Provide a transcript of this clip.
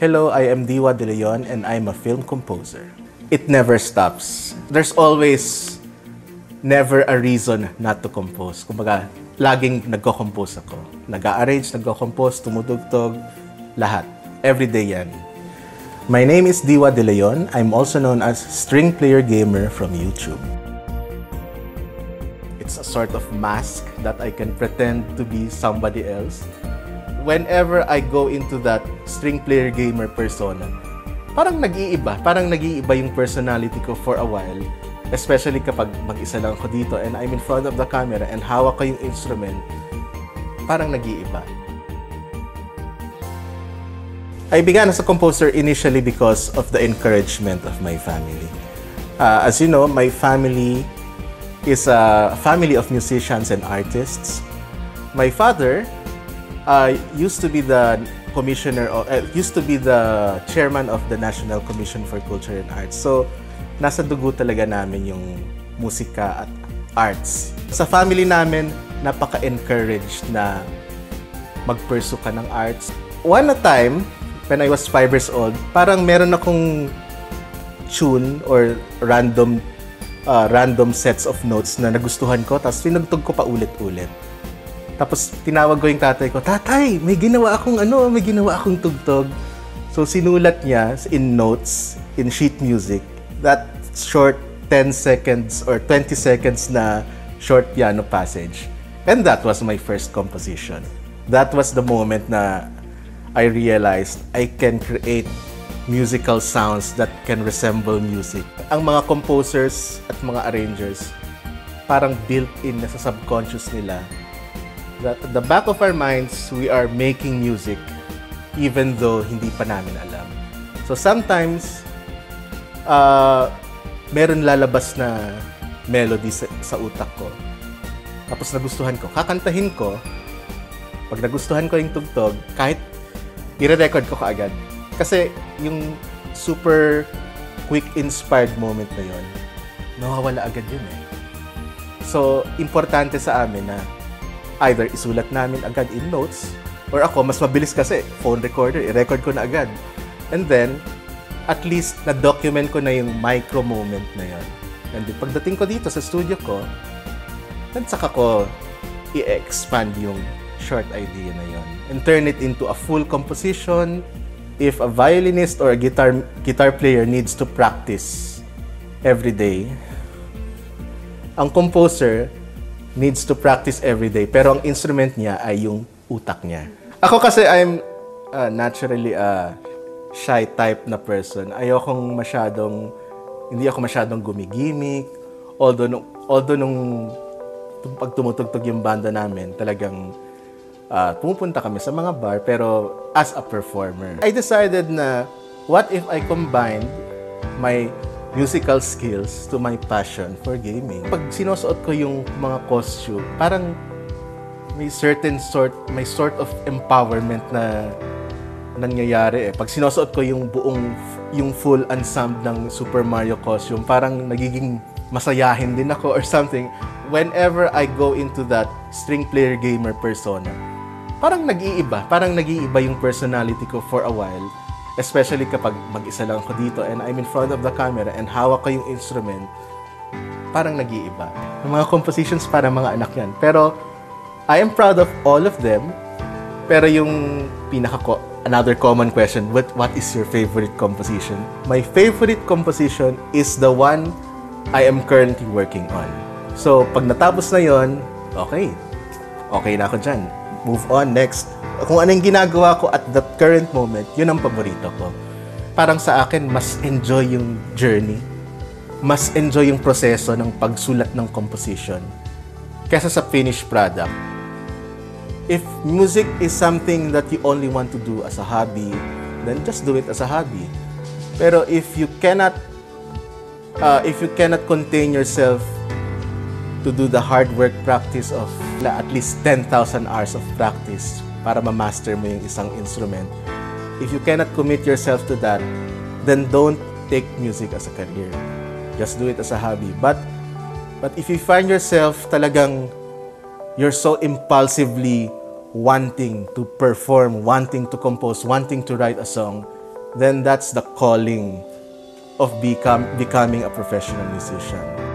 Hello, I am Diwa de Leon and I'm a film composer. It never stops. There's always never a reason not to compose. Kumbaga, laging nagko-compose ako. Nag-a-arrange, nagko-compose, tumutugtog, lahat. Every day yan. My name is Diwa de Leon. I'm also known as String Player Gamer from YouTube. It's a sort of mask that I can pretend to be somebody else. Whenever I go into that String Player Gamer persona, parang nag-iiba yung personality ko for a while. Especially kapag mag-isa lang ako dito and I'm in front of the camera and hawak ko yung instrument, parang nag-iiba. I began as a composer initially because of the encouragement of my family. As you know, my family is a family of musicians and artists. My father used to be the chairman of the National Commission for Culture and Arts. So, nasa dugo talaga namin yung musika at arts. Sa family namin, napaka-encouraged na mag-pursue ka ng arts. One time, when I was 5 years old, parang meron akong tune or random sets of notes na nagustuhan ko, tapos tinugtog ko pa ulit-ulit. Tapos tinawag ko yung tatay ko, "Tatay, may ginawa akong tugtog." So sinulat niya in notes, in sheet music, that short 10 seconds or 20 seconds na short piano passage. And that was my first composition. That was the moment na I realized I can create musical sounds that can resemble music. Ang mga composers at mga arrangers, parang built-in na sa subconscious nila that at the back of our minds, we are making music even though hindi pa namin alam. So sometimes, meron lalabas na melody sa utak ko. Tapos nagustuhan ko, kakantahin ko. Pag nagustuhan ko yung tugtog, kahit i-record ko kaagad. Kasi yung super quick inspired moment na yun, nawawala agad yun eh. So, importante sa amin na either isulat namin agad in notes, or ako, mas mabilis kasi, phone recorder, i-record ko na agad. And then, at least na-document ko na yung micro moment na yun. And then, pagdating ko dito sa studio ko, then saka ko i-expand yung short idea na yun and turn it into a full composition. If a violinist or a guitar player needs to practice every day, ang composer needs to practice every day, pero ang instrument niya ay yung utak niya. Ako kasi I'm naturally a shy type na person. Hindi ako masyadong gumigimik. Although nung pag tumutugtog yung banda namin, talagang pumupunta kami sa mga bar, pero as a performer. I decided na what if I combined my musical skills to my passion for gaming. Pag sinusuot ko yung mga costume, parang may sort of empowerment na nangyayari eh. Pag sinusuot ko yung full ensemble ng Super Mario costume, parang nagiging masayahin din ako or something. Whenever I go into that String Player Gamer persona, parang nag-iiba yung personality ko for a while. Especially kapag mag-isa lang ako dito and I'm in front of the camera and hawak ko yung instrument, parang nag-iiba. Yung mga compositions para mga anak yan. Pero, I am proud of all of them. Pero yung another common question, what is your favorite composition? My favorite composition is the one I am currently working on. So, pag natapos na yon, okay na ako dyan. Move on, next. Kung anong ginagawa ko at that current moment, yun ang paborito ko. Parang sa akin, mas enjoy yung journey. Mas enjoy yung proseso ng pagsulat ng composition kesa sa finished product. If music is something that you only want to do as a hobby, then just do it as a hobby. Pero if you cannot contain yourself to do the hard work practice of at least 10,000 hours of practice, para ma-master mo yung isang instrument. If you cannot commit yourself to that, then don't take music as a career. Just do it as a hobby. But if you find yourself talagang you're so impulsively wanting to perform, wanting to compose, wanting to write a song, then that's the calling of becoming a professional musician.